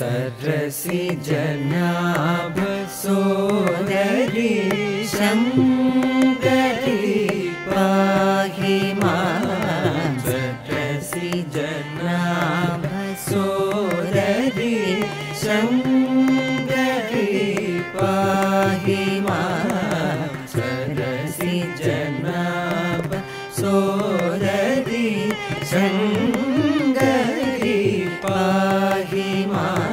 सरसिजनाभ सोदरी संगति पाहि मां। सरसिजनाभ सोदरी संगति पाहि मां। सरसिजनाभ सोदरी संगति पाहि मां।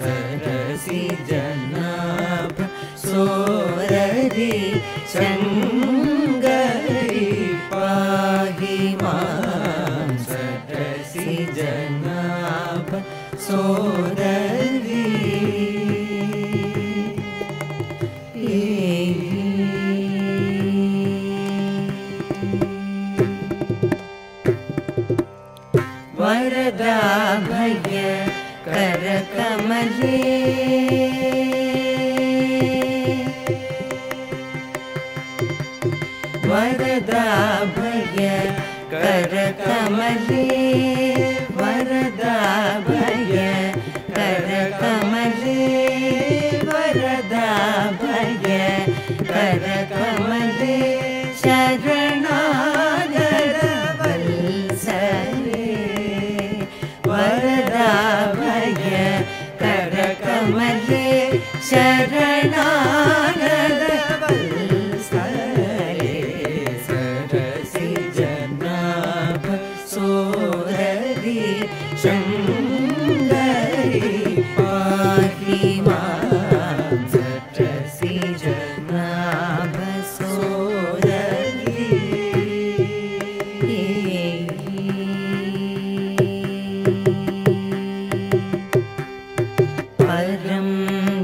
सरसिजनाभ सोदरी संगति पाहि मां। सरसिजनाभ सोदरी। वरदा भय कर कमले वरदा भय कर कमले वरदा भय कर कमले वरदा भय कर कमले शरणागत वल्सरे वरदा भय कर कमले शरणागत वल्सरे। सरसिजनाभ सोदरी संगति पाहि मां। सरसिजनाभ सोदरी। परम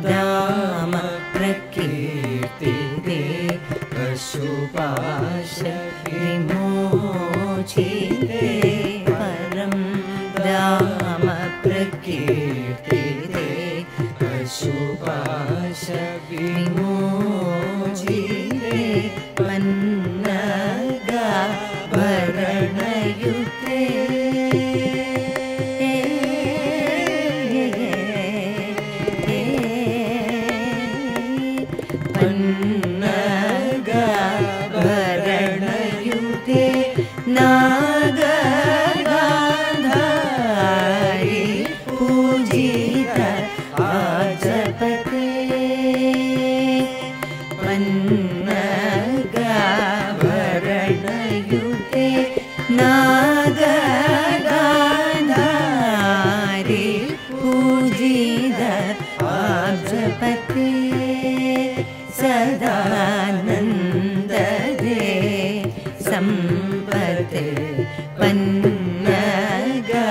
धाम प्रकीर्ति दे पशुपाश विमोचिते। परम धाम प्रकीर्ति दे पशुपाश विमोचिते। पन्नगा भरणयुते पन्नगा भरणयुते नागगांधारी पूजित आजपते। पन्नगा भरणयुते नागगांधारी पूजित आजपते। सदानंद दे संपते पन्नगा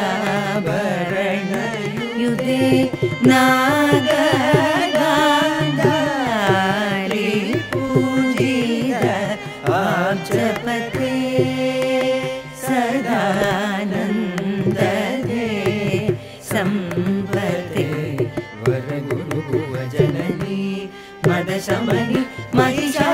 भरणयुते नागगांधारी पूजित आजपते। सदानंद दे संपते वरगुरु भजननी मदशमनी महिषा।